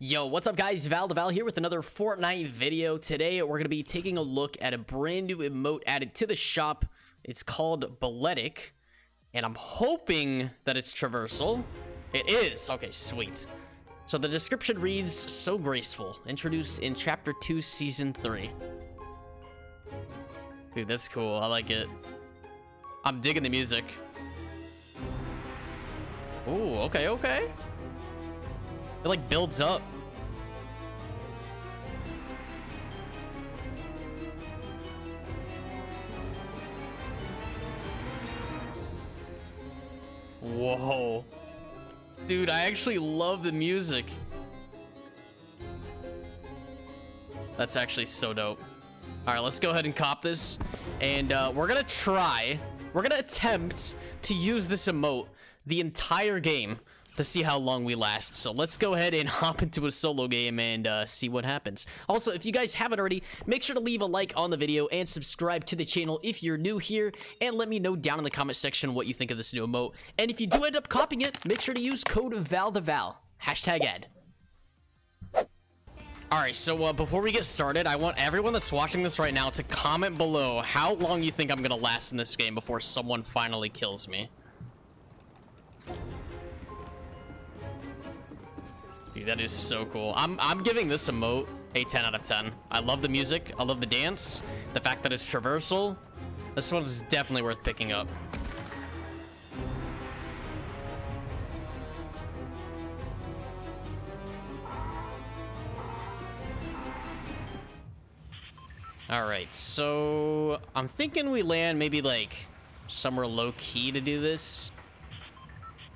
Yo, what's up guys, ValtheVal here with another Fortnite video. Today we're going to be taking a look at a brand new emote added to the shop. It's called Balletic, and I'm hoping that it's traversal. It is! Okay, sweet. So the description reads, "So graceful, introduced in Chapter 2, Season 3. Dude, that's cool. I like it. I'm digging the music. Ooh, okay, okay. It like builds up. Whoa. Dude, I actually love the music. That's actually so dope. All right, let's go ahead and cop this. And we're gonna attempt to use this emote the entire game to see how long we last. So let's go ahead and hop into a solo game and see what happens. Also, if you guys haven't already, make sure to leave a like on the video and subscribe to the channel if you're new here, and let me know down in the comment section what you think of this new emote. And if you do end up copying it, make sure to use code ValtheVal, hashtag ad. Alright, so before we get started, I want everyone that's watching this right now to comment below how long you think I'm gonna last in this game before someone finally kills me. Dude, that is so cool. I'm giving this emote a 10 out of 10. I love the music. I love the dance. The fact that it's traversal. This one is definitely worth picking up. All right, so I'm thinking we land maybe like somewhere low key to do this.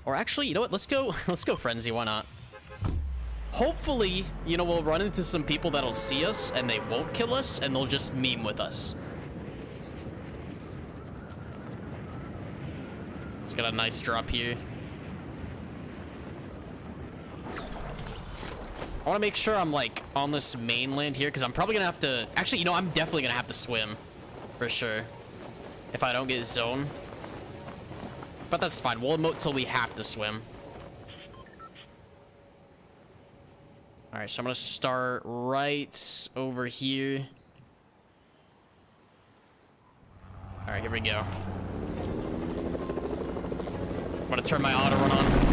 Or actually, you know what? Let's go Frenzy. Why not? Hopefully, you know, we'll run into some people that'll see us and they won't kill us and they'll just meme with us. It's got a nice drop here. I want to make sure I'm like on this mainland here, because I'm probably gonna have to actually, you know, I'm definitely gonna have to swim for sure if I don't get zoned, but that's fine. We'll emote till we have to swim. All right, so I'm gonna start right over here. All right, here we go. I'm gonna turn my auto run on.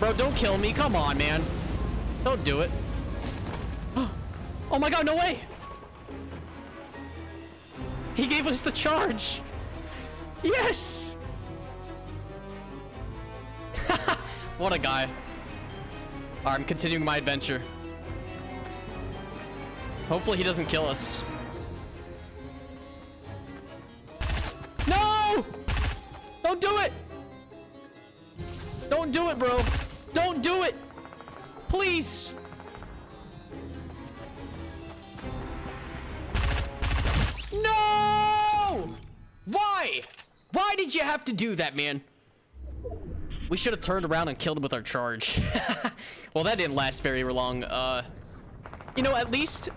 Bro, don't kill me. Come on, man. Don't do it. Oh my god, no way. He gave us the charge. Yes. What a guy. All right, I'm continuing my adventure. Hopefully he doesn't kill us. No! Don't do it. Don't do it, bro. Don't do it! Please! No! Why? Why did you have to do that, man? We should have turned around and killed him with our charge. Well, that didn't last very long. You know, at least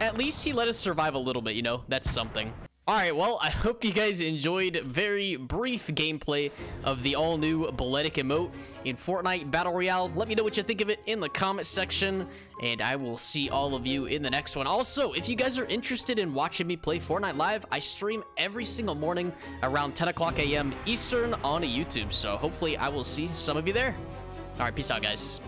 he let us survive a little bit, you know? That's something. Alright, well, I hope you guys enjoyed very brief gameplay of the all-new Balletic emote in Fortnite Battle Royale. Let me know what you think of it in the comment section, and I will see all of you in the next one. Also, if you guys are interested in watching me play Fortnite live, I stream every single morning around 10 o'clock a.m. Eastern on YouTube, so hopefully I will see some of you there. Alright, peace out, guys.